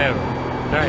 vero, dai.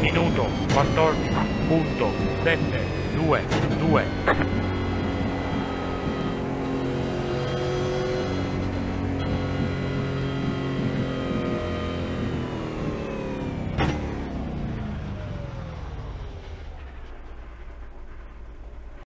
Minuto 14.722